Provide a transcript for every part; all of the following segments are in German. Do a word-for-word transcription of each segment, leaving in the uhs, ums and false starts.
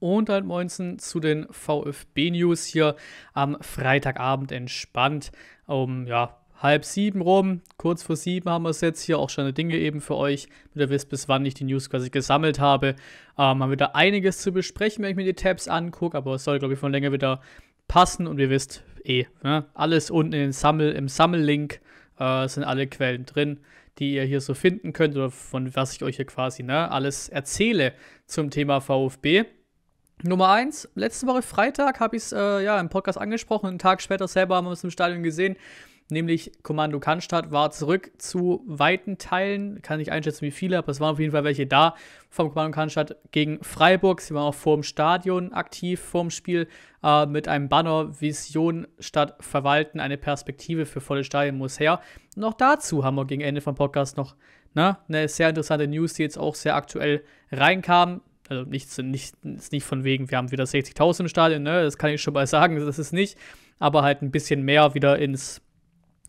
und halb neunzehn zu den VfB-News hier am Freitagabend entspannt. Um, ja, halb sieben rum, kurz vor sieben haben wir es jetzt hier, auch schöne Dinge eben für euch, damit ihr wisst, bis wann ich die News quasi gesammelt habe. Ähm, haben wir da einiges zu besprechen, wenn ich mir die Tabs angucke, aber es soll, glaube ich, von länger wieder passen und ihr wisst eh, ne? Alles unten in den Sammel, im Sammellink äh, sind alle Quellen drin, die ihr hier so finden könnt oder von was ich euch hier quasi ne, alles erzähle zum Thema VfB. Nummer eins, letzte Woche Freitag habe ich es äh, ja, im Podcast angesprochen, einen Tag später selber haben wir es im Stadion gesehen, nämlich Kommando Cannstatt war zurück zu weiten Teilen, kann ich einschätzen wie viele, aber es waren auf jeden Fall welche da vom Kommando Cannstatt gegen Freiburg. Sie waren auch vor dem Stadion aktiv, vor dem Spiel äh, mit einem Banner Vision statt Verwalten, eine Perspektive für volle Stadien muss her. Und auch dazu haben wir gegen Ende vom Podcast noch ne, eine sehr interessante News, die jetzt auch sehr aktuell reinkam. Also nichts, nicht, ist nicht von wegen, wir haben wieder sechzigtausend im Stadion, ne? Das kann ich schon mal sagen, das ist nicht, aber halt ein bisschen mehr wieder ins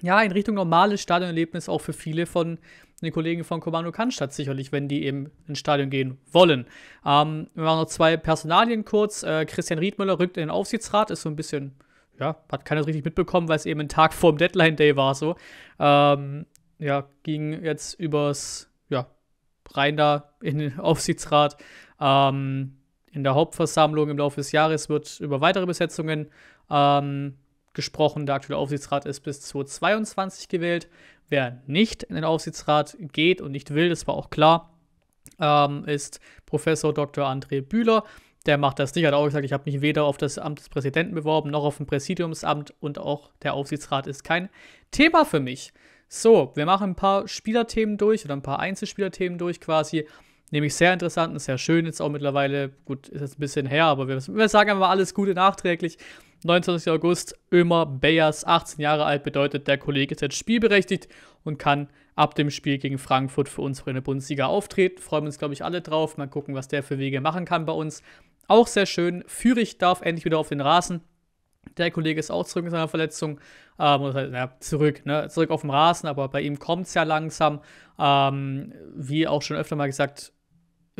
ja, in Richtung normales Stadionerlebnis auch für viele von den Kollegen von Kommando Cannstatt sicherlich, wenn die eben ins Stadion gehen wollen. Ähm, wir machen noch zwei Personalien kurz. Äh, Christian Riedmüller rückt in den Aufsichtsrat, ist so ein bisschen, ja, hat keiner richtig mitbekommen, weil es eben ein Tag vor dem Deadline-Day war, so. Ähm, ja, ging jetzt übers, ja, rein da in den Aufsichtsrat. Ähm, in der Hauptversammlung im Laufe des Jahres wird über weitere Besetzungen ähm, gesprochen, der aktuelle Aufsichtsrat ist bis zweitausendzweiundzwanzig gewählt. Wer nicht in den Aufsichtsrat geht und nicht will, das war auch klar, ähm, ist Professor Doktor André Bühler. Der macht das nicht, hat auch gesagt, ich habe mich weder auf das Amt des Präsidenten beworben, noch auf ein Präsidiumsamt und auch der Aufsichtsrat ist kein Thema für mich. So, wir machen ein paar Spielerthemen durch oder ein paar Einzelspielerthemen durch quasi. Nämlich sehr interessant und sehr schön, jetzt auch mittlerweile, gut, ist jetzt ein bisschen her, aber wir, wir sagen einfach alles Gute nachträglich. neunundzwanzigster August, Ömer Beyers, achtzehn Jahre alt, bedeutet, der Kollege ist jetzt spielberechtigt und kann ab dem Spiel gegen Frankfurt für uns in der Bundesliga auftreten. Freuen wir uns, glaube ich, alle drauf. Mal gucken, was der für Wege machen kann bei uns. Auch sehr schön, Führich darf endlich wieder auf den Rasen. Der Kollege ist auch zurück in seiner Verletzung, ähm, oder, na, zurück, ne? zurück auf dem Rasen, aber bei ihm kommt es ja langsam. Ähm, wie auch schon öfter mal gesagt,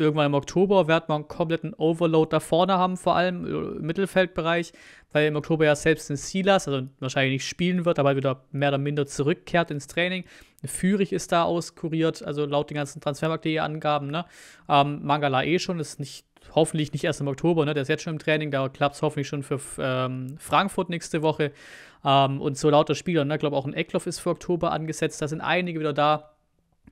irgendwann im Oktober wird man einen kompletten Overload da vorne haben, vor allem im Mittelfeldbereich, weil im Oktober ja selbst ein Silas, also wahrscheinlich nicht spielen wird, aber wieder mehr oder minder zurückkehrt ins Training. Führig ist da auskuriert, also laut den ganzen Transfermarkt Punkt de-Angaben. Ne? Ähm, Mangala eh schon, ist nicht, hoffentlich nicht erst im Oktober, ne? Der ist jetzt schon im Training, da klappt es hoffentlich schon für ähm, Frankfurt nächste Woche. Ähm, und so lauter Spieler, ne? Ich glaube auch ein Eckloff ist für Oktober angesetzt, da sind einige wieder da.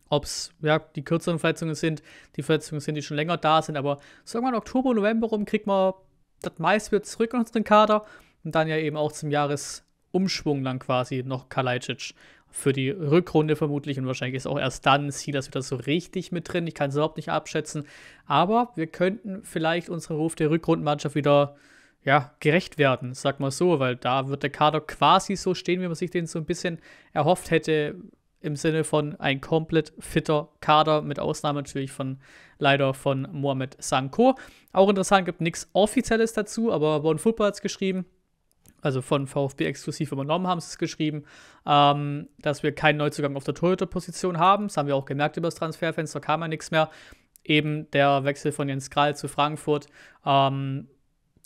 Ob es ja, die kürzeren Verletzungen sind, die Verletzungen sind, die schon länger da sind, aber so irgendwann Oktober, November rum kriegt man das meiste wieder zurück in unseren Kader und dann ja eben auch zum Jahresumschwung dann quasi noch Kalajdzic für die Rückrunde vermutlich und wahrscheinlich ist auch erst dann Silas wieder so richtig mit drin, ich kann es überhaupt nicht abschätzen, aber wir könnten vielleicht unserem Ruf der Rückrundenmannschaft wieder ja, gerecht werden, sag mal so, weil da wird der Kader quasi so stehen, wie man sich den so ein bisschen erhofft hätte, im Sinne von ein komplett fitter Kader, mit Ausnahme natürlich von leider von Mohamed Sanko. Auch interessant, gibt nichts Offizielles dazu, aber One Football hat es geschrieben, also von VfB exklusiv übernommen haben sie es geschrieben, ähm, dass wir keinen Neuzugang auf der Torhüterposition haben. Das haben wir auch gemerkt über das Transferfenster, kam ja nichts mehr. Eben der Wechsel von Jens Kral zu Frankfurt, ähm,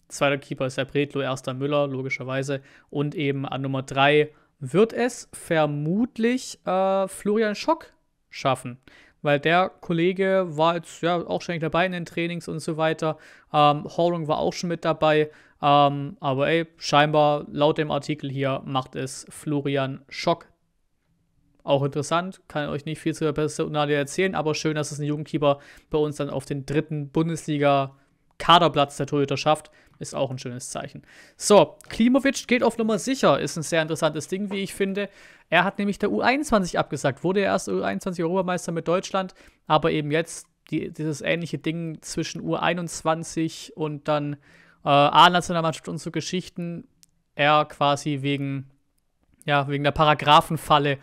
zweiter Keeper ist der Bredlo, erster Müller, logischerweise, und eben an Nummer drei wird es vermutlich äh, Florian Schock schaffen, weil der Kollege war jetzt ja auch ständig dabei in den Trainings und so weiter. Ähm, Hornung war auch schon mit dabei, ähm, aber ey, scheinbar laut dem Artikel hier macht es Florian Schock. Auch interessant, kann euch nicht viel zu der Personalie erzählen, aber schön, dass es ein Jugendkeeper bei uns dann auf den dritten Bundesliga-Kaderplatz der Torhüter schafft. Ist auch ein schönes Zeichen. So, Klimovic geht auf Nummer sicher. Ist ein sehr interessantes Ding, wie ich finde. Er hat nämlich der U einundzwanzig abgesagt. Wurde erst U einundzwanzig Europameister mit Deutschland. Aber eben jetzt die, dieses ähnliche Ding zwischen U einundzwanzig und dann äh, A-Nationalmannschaft und so Geschichten. Er quasi wegen, ja, wegen der Paragraphenfalle,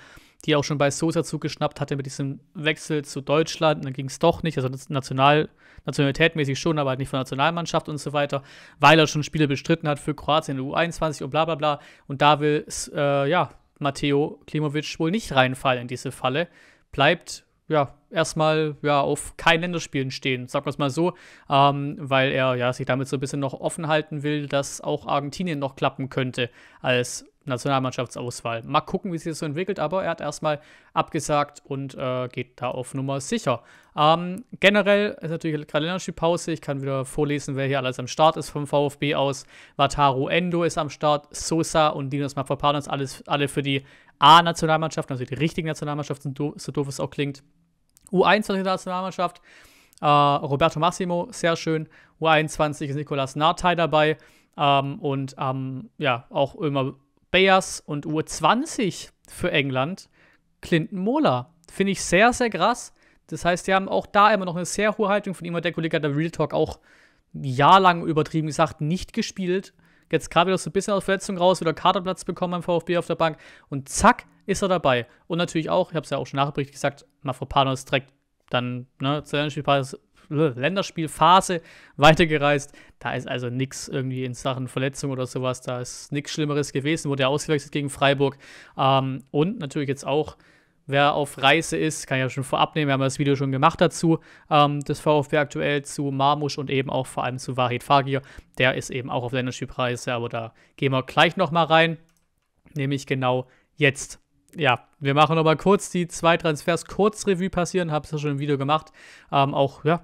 die er auch schon bei Sosa zugeschnappt hatte mit diesem Wechsel zu Deutschland. Und dann ging es doch nicht, also national, nationalitätmäßig schon, aber halt nicht von Nationalmannschaft und so weiter, weil er schon Spiele bestritten hat für Kroatien in der U einundzwanzig und bla bla bla. Und da will äh, ja, Matteo Klimovic wohl nicht reinfallen in diese Falle. Bleibt ja, erstmal ja, auf kein Länderspielen stehen, sagen wir es mal so, ähm, weil er ja, sich damit so ein bisschen noch offen halten will, dass auch Argentinien noch klappen könnte als Nationalmannschaftsauswahl. Mal gucken, wie sich das so entwickelt, aber er hat erstmal abgesagt und äh, geht da auf Nummer sicher. Ähm, generell ist natürlich gerade Länderspielpause. Ich kann wieder vorlesen, wer hier alles am Start ist vom VfB aus. Wataru Endo ist am Start, Sosa und Dinos Mavropanos, alles alle für die A-Nationalmannschaften, also die richtigen Nationalmannschaften, so doof es auch klingt. U einundzwanzig-Nationalmannschaft, äh, Roberto Massimo, sehr schön. U einundzwanzig ist Nicolas Nartey dabei ähm, und ähm, ja, auch immer Bayers und U zwanzig für England, Clinton Mola. Finde ich sehr, sehr krass. Das heißt, die haben auch da immer noch eine sehr hohe Haltung. Von ihm hat der Kollege der Real Talk auch jahrelang übertrieben gesagt, nicht gespielt. Jetzt gerade wieder so ein bisschen aus Verletzung raus, wieder Kaderplatz bekommen beim VfB auf der Bank. Und zack, ist er dabei. Und natürlich auch, ich habe es ja auch schon nachberichtet gesagt, Mavropanos direkt dann ne, zur Länderspielphase, Länderspielphase weitergereist. Da ist also nichts irgendwie in Sachen Verletzung oder sowas. Da ist nichts Schlimmeres gewesen. Wurde ja ausgewechselt gegen Freiburg. Ähm, und natürlich jetzt auch, wer auf Reise ist, kann ich ja schon vorab nehmen. Wir haben das Video schon gemacht dazu, ähm, das VfB aktuell zu Marmusch und eben auch vor allem zu Vahid Fagir. Der ist eben auch auf Länderspielpreise, aber da gehen wir gleich nochmal rein, nämlich genau jetzt. Ja, wir machen nochmal kurz die zwei Transfers kurz Revue passieren, habe es ja schon im Video gemacht, ähm, auch, ja,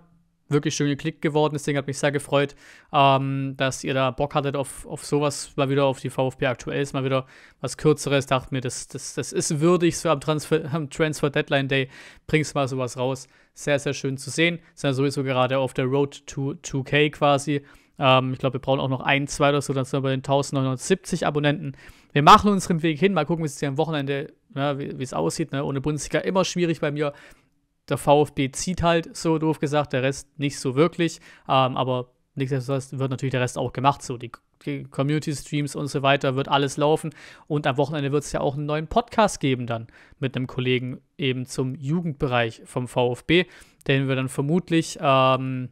wirklich schön geklickt geworden. Deswegen hat mich sehr gefreut, ähm, dass ihr da Bock hattet auf, auf sowas, mal wieder auf die VfB Aktuelles, mal wieder was Kürzeres. Dachte mir, das, das, das ist würdig, so am Transfer, am Transfer Deadline Day bringst du mal sowas raus. Sehr, sehr schön zu sehen. Sind ja sowieso gerade auf der Road to zwei K quasi. Ähm, ich glaube, wir brauchen auch noch ein, zwei oder so, dann sind wir bei den neunzehnhundertsiebzig Abonnenten. Wir machen unseren Weg hin, mal gucken, wie es hier am Wochenende, ja, wie es aussieht. Ne? Ohne Bundesliga immer schwierig bei mir. Der VfB zieht halt, so doof gesagt, der Rest nicht so wirklich, ähm, aber nichtsdestotrotz wird natürlich der Rest auch gemacht, so die, die Community-Streams und so weiter, wird alles laufen und am Wochenende wird es ja auch einen neuen Podcast geben dann mit einem Kollegen eben zum Jugendbereich vom VfB, den wir dann vermutlich, ähm,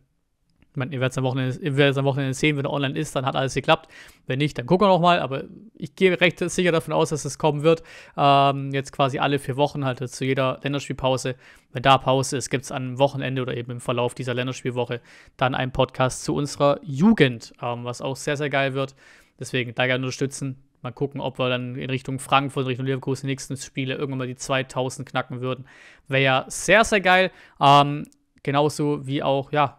ich meine, ihr werdet es am Wochenende sehen, wenn er online ist, dann hat alles geklappt. Wenn nicht, dann gucken wir nochmal. Aber ich gehe recht sicher davon aus, dass es kommen wird. Ähm, jetzt quasi alle vier Wochen halt zu jeder Länderspielpause. Wenn da Pause ist, gibt es am Wochenende oder eben im Verlauf dieser Länderspielwoche dann einen Podcast zu unserer Jugend, ähm, was auch sehr, sehr geil wird. Deswegen da gerne unterstützen. Mal gucken, ob wir dann in Richtung Frankfurt, in Richtung Leverkusen die nächsten Spiele irgendwann mal die zweitausend knacken würden. Wäre ja sehr, sehr geil. Ähm, genauso wie auch, ja,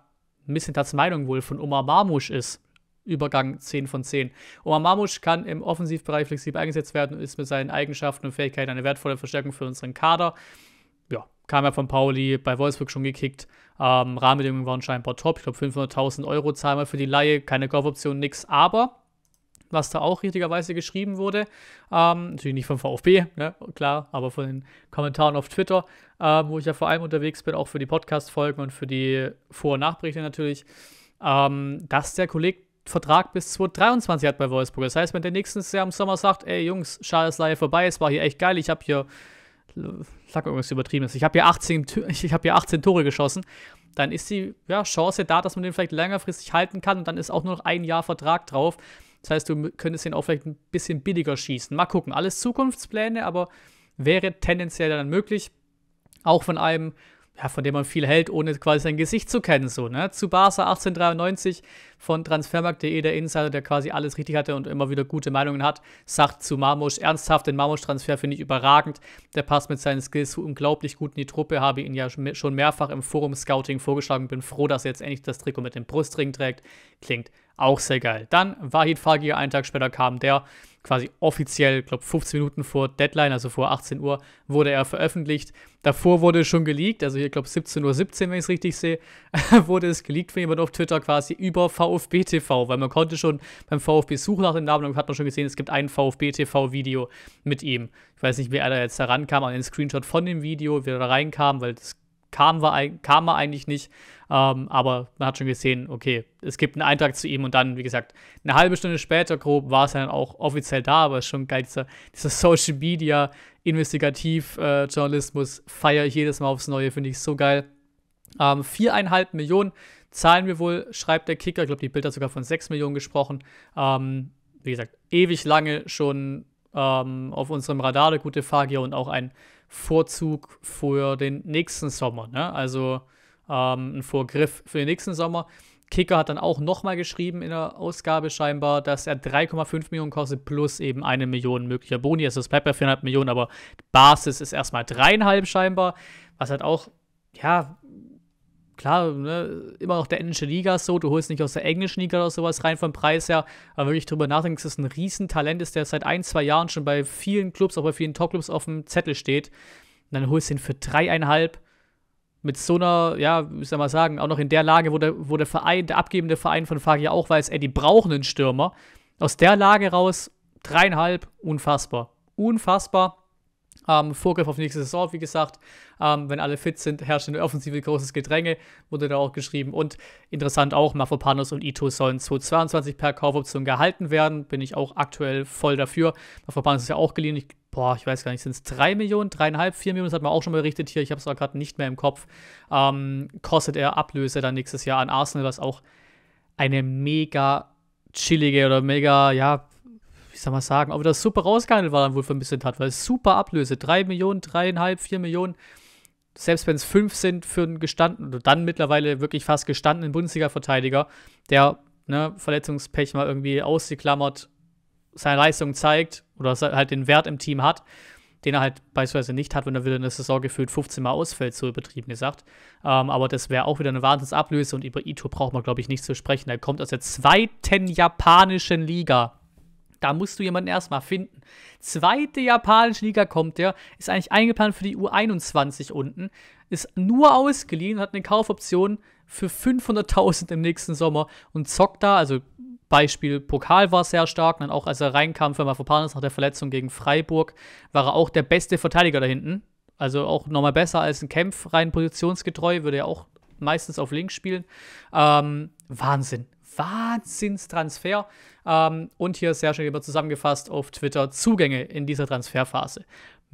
ein bisschen das Meinung wohl von Omar Marmusch ist. Übergang zehn von zehn. Omar Marmusch kann im Offensivbereich flexibel eingesetzt werden und ist mit seinen Eigenschaften und Fähigkeiten eine wertvolle Verstärkung für unseren Kader. Ja, kam ja von Pauli, bei Wolfsburg schon gekickt. Ähm, Rahmenbedingungen waren scheinbar top. Ich glaube, fünfhunderttausend Euro zahlen wir für die Laie. Keine Kaufoption, nix. Aber was da auch richtigerweise geschrieben wurde, ähm, natürlich nicht vom VfB, ne, klar, aber von den Kommentaren auf Twitter, äh, wo ich ja vor allem unterwegs bin, auch für die Podcast-Folgen und für die Vor- und Nachberichte natürlich, ähm, dass der Kollege Vertrag bis zweitausenddreiundzwanzig hat bei Wolfsburg. Das heißt, wenn der nächstes Jahr im Sommer sagt, ey Jungs, schade, dass Leihe vorbei ist, war hier echt geil, ich habe hier, sag irgendwas Übertriebenes, ich habe hier, hab hier achtzehn Tore geschossen, dann ist die ja, Chance da, dass man den vielleicht längerfristig halten kann und dann ist auch nur noch ein Jahr Vertrag drauf. Das heißt, du könntest den auch vielleicht ein bisschen billiger schießen. Mal gucken, alles Zukunftspläne, aber wäre tendenziell dann möglich, auch von einem, ja, von dem man viel hält, ohne quasi sein Gesicht zu kennen. So, ne? Zu Barca achtzehnhundertdreiundneunzig von Transfermarkt punkt de, der Insider, der quasi alles richtig hatte und immer wieder gute Meinungen hat, sagt zu Marmusch, ernsthaft, den Marmusch-Transfer finde ich überragend. Der passt mit seinen Skills unglaublich gut in die Truppe, habe ihn ja schon mehrfach im Forum-Scouting vorgeschlagen, bin froh, dass er jetzt endlich das Trikot mit dem Brustring trägt. Klingt auch sehr geil. Dann Vahid Fagir, einen Tag später kam der quasi offiziell, ich glaube fünfzehn Minuten vor Deadline, also vor achtzehn Uhr, wurde er veröffentlicht. Davor wurde schon geleakt, also ich glaube siebzehn Uhr siebzehn, wenn ich es richtig sehe, wurde es geleakt von jemandem auf Twitter quasi über VfB T V, weil man konnte schon beim VfB suchen nach dem Namen und hat man schon gesehen, es gibt ein VfB T V Video mit ihm. Ich weiß nicht, wie er da jetzt herankam an den Screenshot von dem Video, wie er da reinkam, weil das kam, war, kam er eigentlich nicht, ähm, aber man hat schon gesehen, okay, es gibt einen Eintrag zu ihm und dann, wie gesagt, eine halbe Stunde später grob war es dann auch offiziell da, aber schon geil, dieser, dieser Social Media Investigativ äh, Journalismus feiere ich jedes Mal aufs Neue, finde ich so geil. Ähm, viereinhalb Millionen zahlen wir wohl, schreibt der Kicker, ich glaube, die Bild hat sogar von sechs Millionen gesprochen, ähm, wie gesagt, ewig lange schon ähm, auf unserem Radar, der gute Fagir und auch ein Vorzug für den nächsten Sommer, ne? Also ähm, ein Vorgriff für den nächsten Sommer. Kicker hat dann auch nochmal geschrieben in der Ausgabe scheinbar, dass er drei Komma fünf Millionen kostet plus eben eine Million möglicher Boni. Also es bleibt bei viereinhalb Millionen, aber Basis ist erstmal dreieinhalb scheinbar. Was halt auch, ja, klar, ne, immer noch der englische Liga so, du holst nicht aus der englischen Liga oder sowas rein vom Preis her, aber wenn ich drüber nachdenke, dass es ein Riesentalent ist, der seit ein, zwei Jahren schon bei vielen Clubs, auch bei vielen Top-Clubs auf dem Zettel steht. Und dann holst du ihn für dreieinhalb mit so einer, ja, wie soll man sagen, auch noch in der Lage, wo der, wo der Verein, der abgebende Verein von Fagi auch weiß, ey, die brauchen einen Stürmer. Aus der Lage raus, dreieinhalb, unfassbar. Unfassbar. Ähm, Vorgriff auf die nächste Saison, wie gesagt. Ähm, wenn alle fit sind, herrscht in der Offensive großes Gedränge, wurde da auch geschrieben. Und interessant auch, Mafropanos und Ito sollen zweitausendzweiundzwanzig per Kaufoption gehalten werden. Bin ich auch aktuell voll dafür. Mafropanos ist ja auch geliehen. Ich, boah, ich weiß gar nicht, sind es drei Millionen, dreieinhalb, vier Millionen? Das hat man auch schon mal berichtet hier. Ich habe es auch gerade nicht mehr im Kopf. Ähm, kostet er Ablöse dann nächstes Jahr an Arsenal, was auch eine mega chillige oder mega, ja, ich sag mal sagen, aber das super rausgehandelt war dann wohl für ein bisschen hat, weil es super Ablöse, drei Millionen, dreieinhalb, vier Millionen, selbst wenn es fünf sind für einen gestandenen, oder dann mittlerweile wirklich fast gestandenen Bundesliga-Verteidiger, der, ne, Verletzungspech mal irgendwie ausgeklammert, seine Leistung zeigt oder halt den Wert im Team hat, den er halt beispielsweise nicht hat, wenn er wieder in der Saison gefühlt fünfzehn Mal ausfällt, so übertrieben gesagt. Ähm, aber das wäre auch wieder eine Wahnsinnsablöse und über Ito braucht man, glaube ich, nicht zu sprechen. Er kommt aus der zweiten japanischen Liga. Da musst du jemanden erstmal finden. Zweite japanische Liga kommt der, ist eigentlich eingeplant für die U einundzwanzig unten, ist nur ausgeliehen, hat eine Kaufoption für fünfhunderttausend im nächsten Sommer und zockt da, also Beispiel Pokal war sehr stark, und dann auch als er reinkam für Mafropanos nach der Verletzung gegen Freiburg, war er auch der beste Verteidiger da hinten, also auch nochmal besser als ein Kempf, rein positionsgetreu, würde ja auch meistens auf links spielen. Ähm, Wahnsinn. Wahnsinnstransfer. Ähm, und hier sehr schnell zusammengefasst auf Twitter: Zugänge in dieser Transferphase.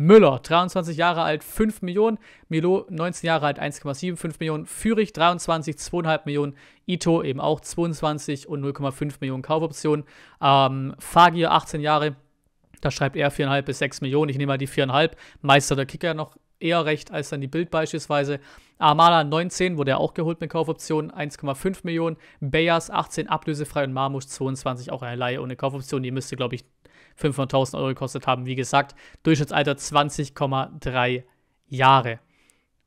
Müller, dreiundzwanzig Jahre alt, fünf Millionen. Milo, neunzehn Jahre alt, eins Komma fünfundsiebzig Millionen. Führich, dreiundzwanzig, zweieinhalb Millionen. Ito eben auch zweiundzwanzig und null Komma fünf Millionen Kaufoptionen. Ähm, Fagir, achtzehn Jahre. Da schreibt er viereinhalb bis sechs Millionen. Ich nehme mal die viereinhalb. Meister der Kicker noch eher recht als dann die Bild beispielsweise. Armada neunzehn, wurde er auch geholt mit Kaufoption, eins Komma fünf Millionen. Bayas achtzehn, ablösefrei und Marmusch zweiundzwanzig, auch eine Leihe ohne Kaufoption. Die müsste, glaube ich, fünfhunderttausend Euro gekostet haben. Wie gesagt, Durchschnittsalter zwanzig Komma drei Jahre.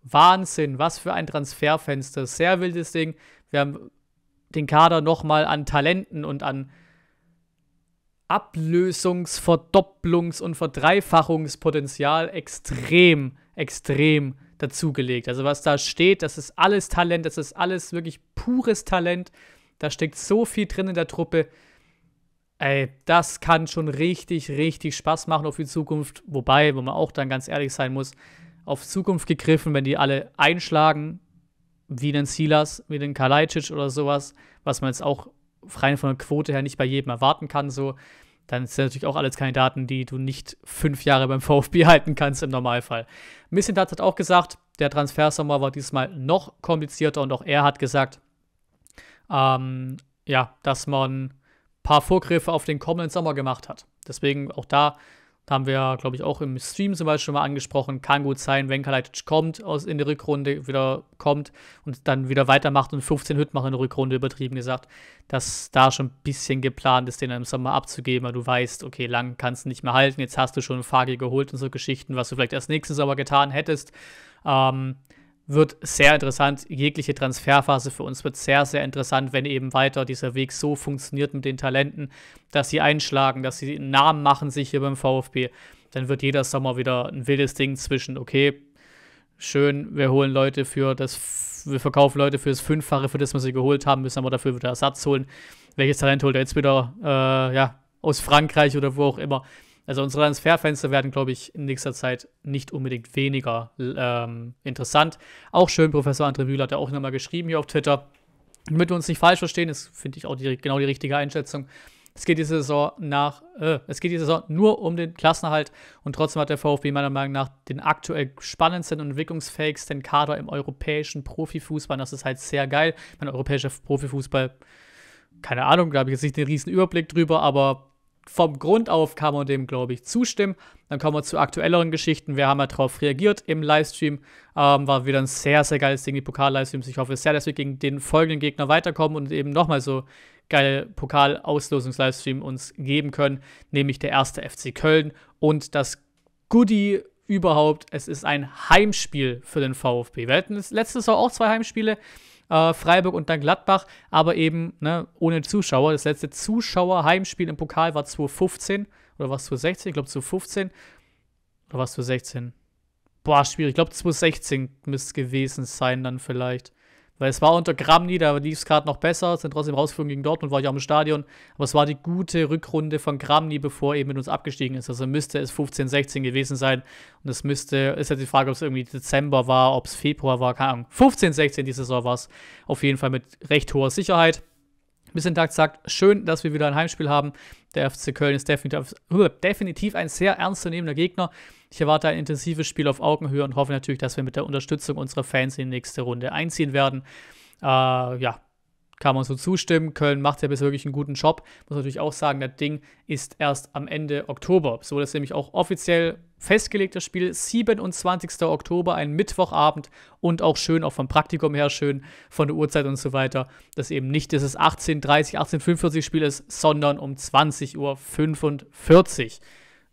Wahnsinn, was für ein Transferfenster. Sehr wildes Ding. Wir haben den Kader nochmal an Talenten und an Ablösungs-, Verdopplungs- und Verdreifachungspotenzial extrem, extrem dazugelegt. Also was da steht, das ist alles Talent, das ist alles wirklich pures Talent. Da steckt so viel drin in der Truppe. Ey, das kann schon richtig, richtig Spaß machen auf die Zukunft. Wobei, wo man auch dann ganz ehrlich sein muss, auf Zukunft gegriffen, wenn die alle einschlagen, wie den Silas, wie den Kalajdzic oder sowas, was man jetzt auch rein von der Quote her nicht bei jedem erwarten kann, so, dann sind natürlich auch alles Kandidaten, die du nicht fünf Jahre beim VfB halten kannst im Normalfall. Mislintat hat auch gesagt, der Transfersommer war diesmal noch komplizierter und auch er hat gesagt, ähm, ja, dass man ein paar Vorgriffe auf den kommenden Sommer gemacht hat. Deswegen auch da, da haben wir, glaube ich, auch im Stream zum Beispiel schon mal angesprochen, kann gut sein, wenn Kalajdzic kommt, aus, in die Rückrunde wieder kommt und dann wieder weitermacht und fünfzehn Hüt macht in der Rückrunde, übertrieben gesagt, dass da schon ein bisschen geplant ist, den im Sommer abzugeben, weil du weißt, okay, lang kannst du nicht mehr halten, jetzt hast du schon einen Fagel geholt und so Geschichten, was du vielleicht erst nächsten Sommer getan hättest. Ähm, wird sehr interessant, jegliche Transferphase für uns wird sehr, sehr interessant, wenn eben weiter dieser Weg so funktioniert mit den Talenten, dass sie einschlagen, dass sie einen Namen machen sich hier beim VfB, dann wird jeder Sommer wieder ein wildes Ding zwischen, okay, schön, wir holen Leute für das, wir verkaufen Leute für das Fünffache, für das wir sie geholt haben, müssen aber dafür wieder Ersatz holen. Welches Talent holt er jetzt wieder, äh, ja, aus Frankreich oder wo auch immer. Also unsere Transferfenster werden, glaube ich, in nächster Zeit nicht unbedingt weniger ähm, interessant. Auch schön, Professor André Bühler hat ja auch nochmal geschrieben hier auf Twitter. Damit wir uns nicht falsch verstehen, das finde ich auch die, genau die richtige Einschätzung. Es geht diese Saison nach, äh, es geht diese Saison nur um den Klassenerhalt und trotzdem hat der VfB meiner Meinung nach den aktuell spannendsten und entwicklungsfähigsten Kader im europäischen Profifußball. Das ist halt sehr geil. Mein europäischer Profifußball, keine Ahnung, da habe ich jetzt nicht den riesen Überblick drüber, aber vom Grund auf kann man dem, glaube ich, zustimmen. Dann kommen wir zu aktuelleren Geschichten. Wir haben ja darauf reagiert im Livestream. Ähm, war wieder ein sehr, sehr geiles Ding, die Pokal-Livestreams. Ich hoffe sehr, dass wir gegen den folgenden Gegner weiterkommen und eben nochmal so geile Pokal-Auslosungs-Livestream uns geben können, nämlich der erste F C Köln und das Goodie überhaupt. Es ist ein Heimspiel für den VfB. Wir hatten letztes Jahr auch zwei Heimspiele, äh, Freiburg und dann Gladbach, aber eben ne, ohne Zuschauer. Das letzte Zuschauer-Heimspiel im Pokal war zwanzig fünfzehn oder war es zwanzig sechzehn? Ich glaube zwanzig fünfzehn oder war es zwanzig sechzehn? Boah, schwierig. Ich glaube zwanzig sechzehn müsste es gewesen sein dann vielleicht. Weil es war unter Gramni, da lief es gerade noch besser, sind trotzdem rausgeflogen gegen Dortmund, war ich auch im Stadion. Aber es war die gute Rückrunde von Gramni, bevor er eben mit uns abgestiegen ist. Also müsste es fünfzehn, sechzehn gewesen sein. Und es müsste, ist ja die Frage, ob es irgendwie Dezember war, ob es Februar war, keine Ahnung. fünfzehn, sechzehn die Saison war es auf jeden Fall mit recht hoher Sicherheit. Bisschen Tag sagt, schön, dass wir wieder ein Heimspiel haben. Der F C Köln ist definitiv, definitiv ein sehr ernstzunehmender Gegner. Ich erwarte ein intensives Spiel auf Augenhöhe und hoffe natürlich, dass wir mit der Unterstützung unserer Fans in die nächste Runde einziehen werden. Äh, ja, kann man so zustimmen. Köln macht ja bis wirklich einen guten Job. Muss natürlich auch sagen, das Ding ist erst am Ende Oktober. So ist nämlich auch offiziell festgelegtes Spiel, siebenundzwanzigster Oktober, ein Mittwochabend und auch schön, auch vom Praktikum her schön, von der Uhrzeit und so weiter, dass eben nicht dieses achtzehn Uhr dreißig, achtzehn Uhr fünfundvierzig Spiel ist, sondern um zwanzig Uhr fünfundvierzig.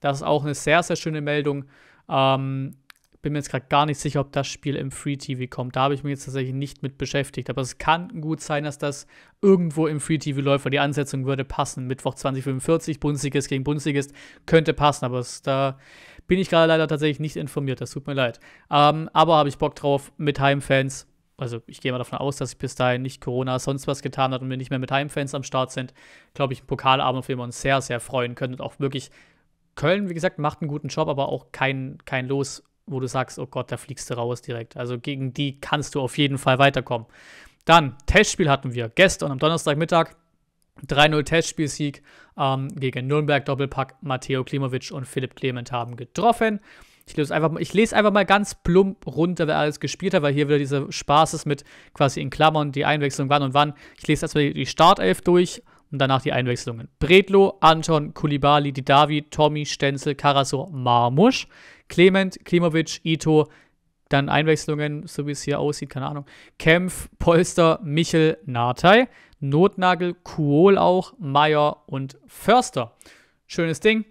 Das ist auch eine sehr, sehr schöne Meldung. Ähm, bin mir jetzt gerade gar nicht sicher, ob das Spiel im Free-T V kommt. Da habe ich mich jetzt tatsächlich nicht mit beschäftigt. Aber es kann gut sein, dass das irgendwo im Free-T V läuft, weil die Ansetzung würde passen. Mittwoch zwanzig Uhr fünfundvierzig, Bundesligist gegen Bundesligist, könnte passen. Aber es, da bin ich gerade leider tatsächlich nicht informiert. Das tut mir leid. Ähm, aber habe ich Bock drauf mit Heimfans. Also ich gehe mal davon aus, dass ich bis dahin nicht Corona sonst was getan hat und wir nicht mehr mit Heimfans am Start sind. Glaube ich, ein Pokalabend, auf den wir uns sehr, sehr freuen können und auch wirklich Köln, wie gesagt, macht einen guten Job, aber auch kein, kein Los, wo du sagst, oh Gott, da fliegst du raus direkt. Also gegen die kannst du auf jeden Fall weiterkommen. Dann, Testspiel hatten wir gestern am Donnerstagmittag. drei null Testspielsieg ähm, gegen Nürnberg, Doppelpack. Matteo Klimovic und Philipp Clement haben getroffen. Ich lese einfach, ich lese einfach mal ganz plump runter, wer alles gespielt hat, weil hier wieder dieser Spaß ist mit quasi in Klammern die Einwechslung wann und wann. Ich lese erstmal die Startelf durch. Und danach die Einwechslungen. Bredlo, Anton, Koulibaly, Didavi, Tommy, Stenzel, Karasor, Marmusch, Clement, Klimovic, Ito, dann Einwechslungen, so wie es hier aussieht, keine Ahnung. Kempf, Polster, Michel, Nartey, Notnagel, Kuol auch, Meier und Förster. Schönes Ding.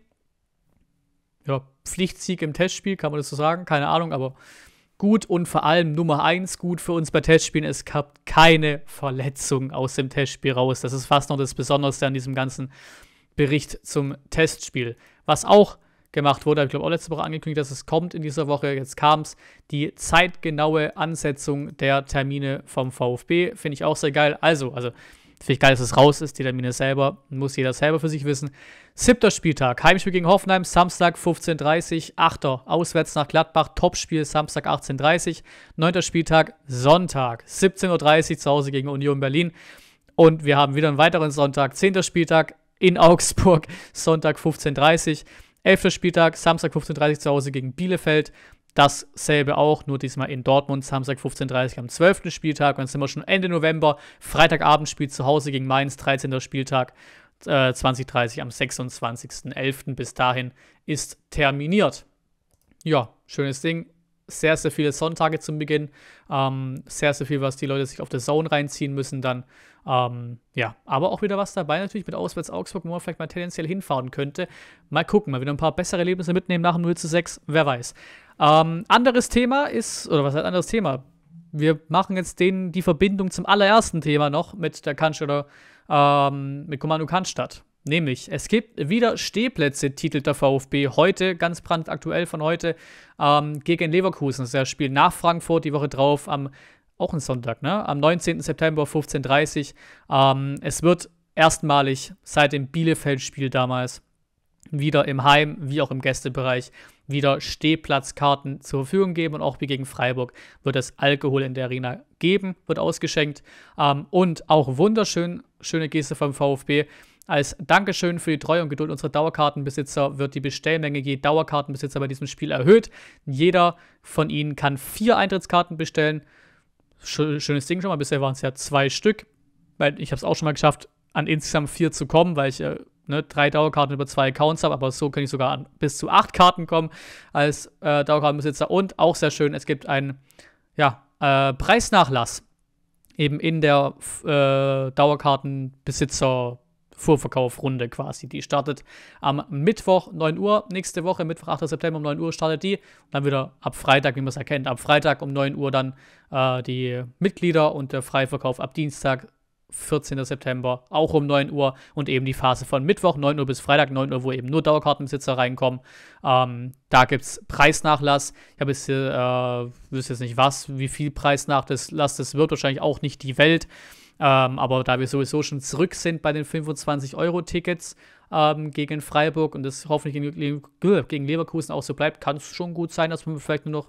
Ja, Pflichtsieg im Testspiel, kann man das so sagen? Keine Ahnung, aber gut und vor allem Nummer eins gut für uns bei Testspielen. Es gab keine Verletzungen aus dem Testspiel raus. Das ist fast noch das Besonderste an diesem ganzen Bericht zum Testspiel. Was auch gemacht wurde, ich glaube auch letzte Woche angekündigt, dass es kommt in dieser Woche. Jetzt kam es. Die zeitgenaue Ansetzung der Termine vom VfB finde ich auch sehr geil. Also, also finde ich geil, dass es raus ist. Die Termine selber muss jeder selber für sich wissen. Siebter Spieltag. Heimspiel gegen Hoffenheim. Samstag fünfzehn Uhr dreißig. Achter. Auswärts nach Gladbach. Topspiel. Samstag achtzehn Uhr dreißig. Neunter Spieltag. Sonntag. siebzehn Uhr dreißig. Zu Hause gegen Union Berlin. Und wir haben wieder einen weiteren Sonntag. Zehnter Spieltag in Augsburg. Sonntag fünfzehn Uhr dreißig. Elfter Spieltag. Samstag fünfzehn Uhr dreißig. Zu Hause gegen Bielefeld. Dasselbe auch, nur diesmal in Dortmund, Samstag fünfzehn Uhr dreißig am zwölften Spieltag. Dann sind wir schon Ende November. Freitagabend spielt zu Hause gegen Mainz, dreizehnter Spieltag äh, zwanzig Uhr dreißig am sechsundzwanzigsten elften Bis dahin ist terminiert. Ja, schönes Ding. Sehr, sehr viele Sonntage zum Beginn. Ähm, sehr, sehr viel, was die Leute sich auf der Zone reinziehen müssen dann. Ähm, ja, aber auch wieder was dabei natürlich mit Auswärts Augsburg, wo man vielleicht mal tendenziell hinfahren könnte. Mal gucken, mal wieder ein paar bessere Erlebnisse mitnehmen nach dem null zu sechs. Wer weiß. Ähm, anderes Thema ist, oder was heißt anderes Thema? Wir machen jetzt den, die Verbindung zum allerersten Thema noch mit der Cannstatt oder ähm, mit Kommando Cannstatt. Nämlich, es gibt wieder Stehplätze, titelt der VfB heute, ganz brandaktuell von heute, ähm, gegen Leverkusen. Das ist das Spiel nach Frankfurt, die Woche drauf, am, auch ein Sonntag, ne? Am neunzehnten September, fünfzehn Uhr dreißig. Ähm, es wird erstmalig seit dem Bielefeld-Spiel damals wieder im Heim- wie auch im Gästebereich wieder Stehplatzkarten zur Verfügung geben und auch wie gegen Freiburg wird es Alkohol in der Arena geben, wird ausgeschenkt ähm, und auch wunderschön, schöne Geste vom VfB. Als Dankeschön für die Treue und Geduld unserer Dauerkartenbesitzer wird die Bestellmenge je Dauerkartenbesitzer bei diesem Spiel erhöht. Jeder von ihnen kann vier Eintrittskarten bestellen. Schönes Ding schon mal, bisher waren es ja zwei Stück, weil ich habe es auch schon mal geschafft, an insgesamt vier zu kommen, weil ich äh, ne, drei Dauerkarten über zwei Accounts habe, aber so kann ich sogar an bis zu acht Karten kommen als äh, Dauerkartenbesitzer. Und auch sehr schön, es gibt einen ja, äh, Preisnachlass eben in der äh, Dauerkartenbesitzer- Vorverkaufrunde quasi. Die startet am Mittwoch neun Uhr, nächste Woche, Mittwoch, achter September um neun Uhr startet die. Und dann wieder ab Freitag, wie man es erkennt, ab Freitag um neun Uhr dann äh, die Mitglieder und der Freiverkauf ab Dienstag, vierzehnter September, auch um neun Uhr und eben die Phase von Mittwoch, neun Uhr bis Freitag, neun Uhr, wo eben nur Dauerkartenbesitzer reinkommen. Ähm, da gibt es Preisnachlass. Ich habe jetzt hier, äh, wüsste jetzt nicht was, wie viel Preisnachlass das wird, wahrscheinlich auch nicht die Welt. Ähm, aber da wir sowieso schon zurück sind bei den fünfundzwanzig Euro Tickets ähm, gegen Freiburg und das hoffentlich gegen, Le gegen Leverkusen auch so bleibt, kann es schon gut sein, dass man vielleicht nur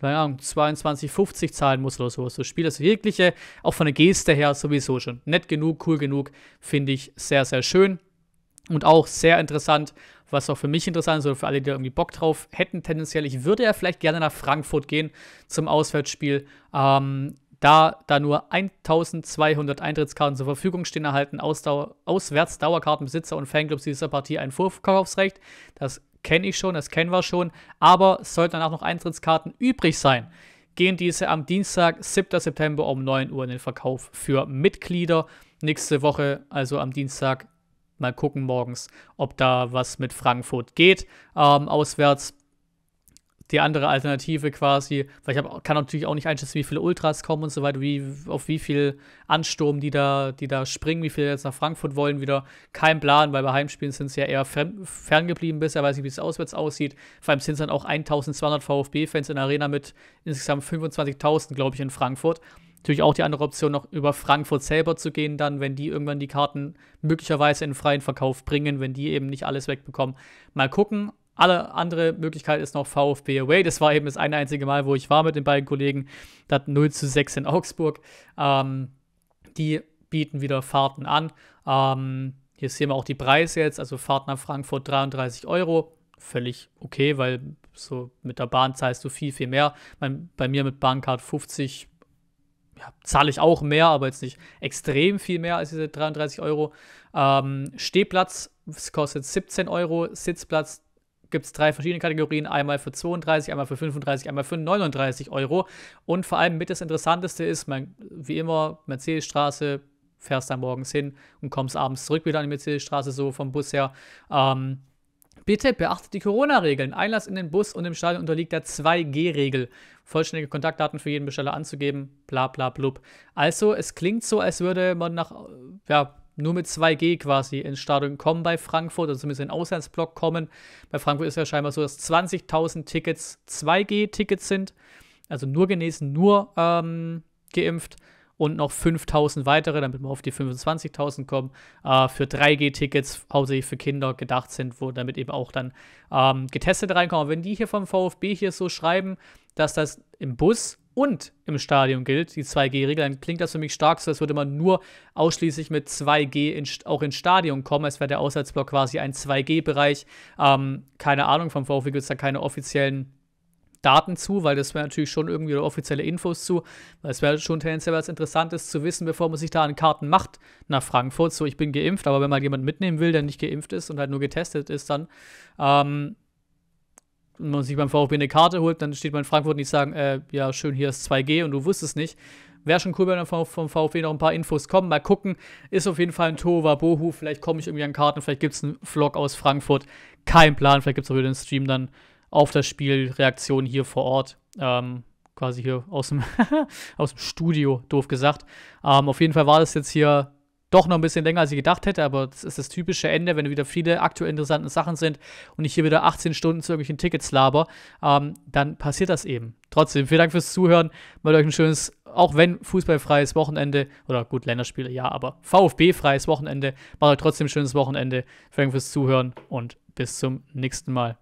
noch zweiundzwanzig Euro fünfzig zahlen muss oder sowas. Das Spiel ist jegliche, auch von der Geste her sowieso schon nett genug, cool genug, finde ich sehr, sehr schön. Und auch sehr interessant, was auch für mich interessant ist, oder für alle, die da irgendwie Bock drauf hätten tendenziell, ich würde ja vielleicht gerne nach Frankfurt gehen zum Auswärtsspiel, ähm, Da, da nur eintausendzweihundert Eintrittskarten zur Verfügung stehen, erhalten Ausdauer, auswärts Dauerkartenbesitzer und Fanclubs dieser Partie ein Vorverkaufsrecht. Das kenne ich schon, das kennen wir schon. Aber sollten danach noch Eintrittskarten übrig sein, gehen diese am Dienstag, siebter September um neun Uhr in den Verkauf für Mitglieder. Nächste Woche, also am Dienstag, mal gucken morgens, ob da was mit Frankfurt geht, ähm, auswärts. Die andere Alternative quasi, weil ich hab, kann natürlich auch nicht einschätzen, wie viele Ultras kommen und so weiter, wie, auf wie viel Ansturm die da, die da springen, wie viele jetzt nach Frankfurt wollen wieder. Kein Plan, weil bei Heimspielen sind es ja eher ferngeblieben bisher, weiß nicht, wie es auswärts aussieht. Vor allem sind es dann auch eintausendzweihundert VfB-Fans in der Arena mit insgesamt fünfundzwanzigtausend, glaube ich, in Frankfurt. Natürlich auch die andere Option, noch über Frankfurt selber zu gehen dann, wenn die irgendwann die Karten möglicherweise in freien Verkauf bringen, wenn die eben nicht alles wegbekommen. Mal gucken. Alle andere Möglichkeit ist noch VfB Away. Das war eben das eine einzige Mal, wo ich war mit den beiden Kollegen. Das null zu sechs in Augsburg. Ähm, die bieten wieder Fahrten an. Ähm, hier sehen wir auch die Preise jetzt. Also Fahrt nach Frankfurt dreiunddreißig Euro. Völlig okay, weil so mit der Bahn zahlst du viel, viel mehr. Bei, bei mir mit Bahncard fünfzig ja, zahle ich auch mehr, aber jetzt nicht extrem viel mehr als diese dreiunddreißig Euro. Ähm, Stehplatz, das kostet siebzehn Euro. Sitzplatz gibt es drei verschiedene Kategorien, einmal für zweiunddreißig, einmal für fünfunddreißig, einmal für neununddreißig Euro. Und vor allem mit das Interessanteste ist, man, wie immer, Mercedesstraße, fährst dann morgens hin und kommst abends zurück wieder an die Mercedesstraße, so vom Bus her. Ähm, bitte beachtet die Corona-Regeln. Einlass in den Bus und im Stadion unterliegt der zwei G Regel. Vollständige Kontaktdaten für jeden Besteller anzugeben, bla bla blub. Also, es klingt so, als würde man nach, ja, nur mit zwei G quasi ins Stadion kommen bei Frankfurt, also zumindest in den Auslandsblock kommen. Bei Frankfurt ist ja scheinbar so, dass zwanzigtausend Tickets zwei G Tickets sind, also nur genesen, nur ähm, geimpft und noch fünftausend weitere, damit wir auf die fünfundzwanzigtausend kommen, äh, für drei G Tickets, hauptsächlich für Kinder gedacht sind, wo damit eben auch dann ähm, getestet reinkommen. Und wenn die hier vom VfB hier so schreiben, dass das im Bus und im Stadion gilt, die zwei G Regel, dann klingt das für mich stark so, als würde man nur ausschließlich mit zwei G in, auch ins Stadion kommen, als wäre der Auswärtsblock quasi ein zwei G Bereich. Ähm, keine Ahnung, vom VfB gibt es da keine offiziellen Daten zu, weil das wäre natürlich schon irgendwie offizielle Infos zu, weil es wäre schon tendenziell was Interessantes zu wissen, bevor man sich da an Karten macht nach Frankfurt. So, ich bin geimpft, aber wenn man jemanden mitnehmen will, der nicht geimpft ist und halt nur getestet ist, dann ähm, wenn man sich beim VfB eine Karte holt, dann steht man in Frankfurt und die sagen, äh, ja, schön, hier ist zwei G und du wusstest nicht. Wäre schon cool, wenn dann vom VfB noch ein paar Infos kommen. Mal gucken, ist auf jeden Fall ein Tohuwabohu. Vielleicht komme ich irgendwie an Karten, vielleicht gibt es einen Vlog aus Frankfurt. Kein Plan, vielleicht gibt es auch wieder einen Stream dann auf das Spiel, Reaktionen hier vor Ort. Ähm, quasi hier aus dem, aus dem Studio, doof gesagt. Ähm, auf jeden Fall war das jetzt hier doch noch ein bisschen länger, als ich gedacht hätte, aber das ist das typische Ende, wenn wieder viele aktuell interessante Sachen sind und ich hier wieder achtzehn Stunden zu irgendwelchen Tickets laber, ähm, dann passiert das eben. Trotzdem, vielen Dank fürs Zuhören, mal euch ein schönes, auch wenn fußballfreies Wochenende, oder gut, Länderspiele, ja, aber VfB-freies Wochenende, macht euch trotzdem ein schönes Wochenende, vielen Dank fürs Zuhören und bis zum nächsten Mal.